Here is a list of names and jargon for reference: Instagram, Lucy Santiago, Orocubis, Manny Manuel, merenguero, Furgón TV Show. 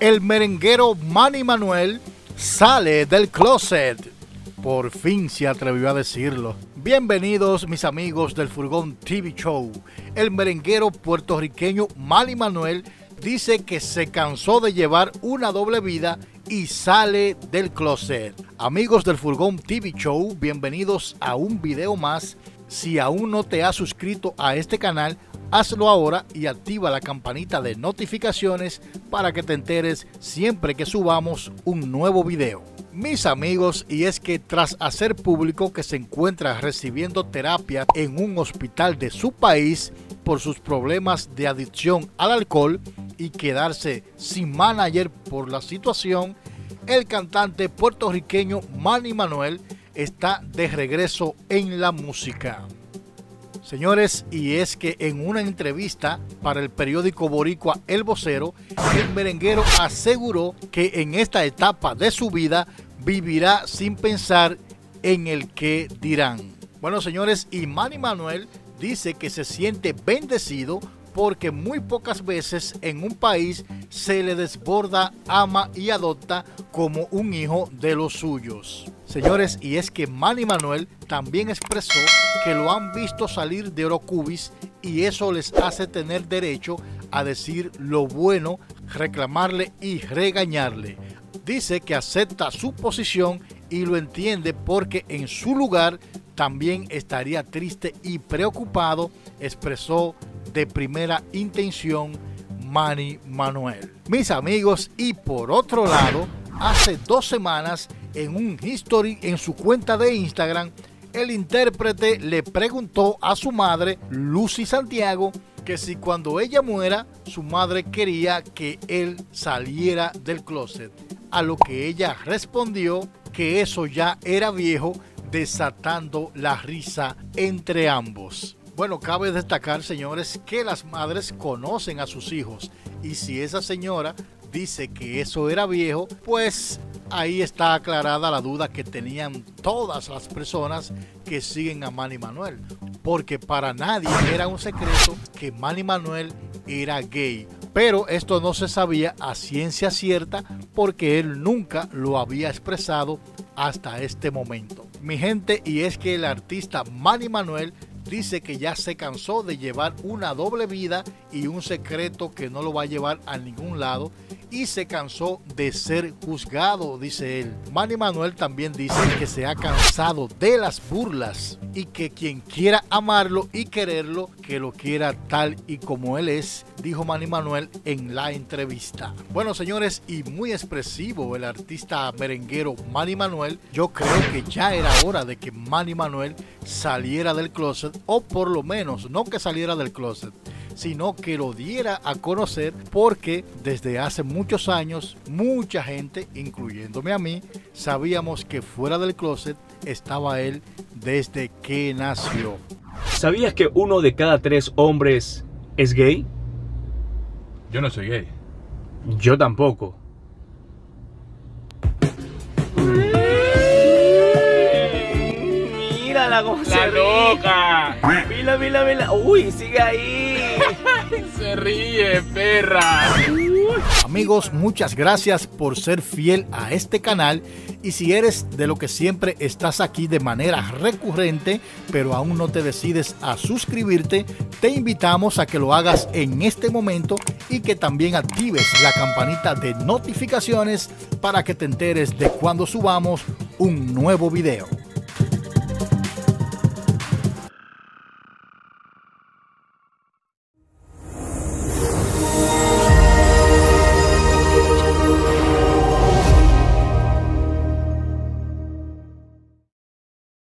El merenguero Manny Manuel sale del closet. Por fin se atrevió a decirlo. Bienvenidos mis amigos del Furgón TV Show. El merenguero puertorriqueño Manny Manuel dice que se cansó de llevar una doble vida y sale del closet. Amigos del Furgón TV Show, bienvenidos a un video más. Si aún no te has suscrito a este canal, hazlo ahora y activa la campanita de notificaciones para que te enteres siempre que subamos un nuevo video. Mis amigos, y es que tras hacer público que se encuentra recibiendo terapia en un hospital de su país por sus problemas de adicción al alcohol y quedarse sin manager por la situación, el cantante puertorriqueño Manny Manuel está de regreso en la música. Señores, y es que en una entrevista para el periódico boricua El Vocero, el merenguero aseguró que en esta etapa de su vida vivirá sin pensar en el que dirán. Bueno, señores, y Manny Manuel dice que se siente bendecido porque muy pocas veces en un país se le desborda, ama y adopta como un hijo de los suyos. Señores, y es que Manny Manuel también expresó que lo han visto salir de Orocubis y eso les hace tener derecho a decir lo bueno, reclamarle y regañarle. Dice que acepta su posición y lo entiende porque en su lugar también estaría triste y preocupado, expresó de primera intención Manny Manuel. Mis amigos, y por otro lado, hace 2 semanas en un history en su cuenta de Instagram, el intérprete le preguntó a su madre, Lucy Santiago, que si cuando ella muera, su madre quería que él saliera del closet. A lo que ella respondió que eso ya era viejo, desatando la risa entre ambos. Bueno, cabe destacar, señores, que las madres conocen a sus hijos y si esa señora dice que eso era viejo, pues ahí está aclarada la duda que tenían todas las personas que siguen a Manny Manuel, porque para nadie era un secreto que Manny Manuel era gay, pero esto no se sabía a ciencia cierta porque él nunca lo había expresado hasta este momento. Mi gente, y es que el artista Manny Manuel dice que ya se cansó de llevar una doble vida y un secreto que no lo va a llevar a ningún lado y se cansó de ser juzgado, dice él. Manny Manuel también dice que se ha cansado de las burlas y que quien quiera amarlo y quererlo, que lo quiera tal y como él es, dijo Manny Manuel en la entrevista. Bueno, señores, y muy expresivo el artista merenguero Manny Manuel. Yo creo que ya era hora de que Manny Manuel saliera del closet, o por lo menos no que saliera del closet, sino que lo diera a conocer, porque desde hace muchos años mucha gente, incluyéndome a mí, sabíamos que fuera del closet estaba él desde que nació. ¿Sabías que 1 de cada 3 hombres es gay? Yo no soy gay. Yo tampoco. Mírala cómo se ríe. ¡La loca! Mira, mira, mira. ¡Uy, sigue ahí! Se ríe, perra. Amigos, muchas gracias por ser fiel a este canal. Y si eres de lo que siempre estás aquí de manera recurrente, pero aún no te decides a suscribirte, te invitamos a que lo hagas en este momento y que también actives la campanita de notificaciones para que te enteres de cuando subamos un nuevo video.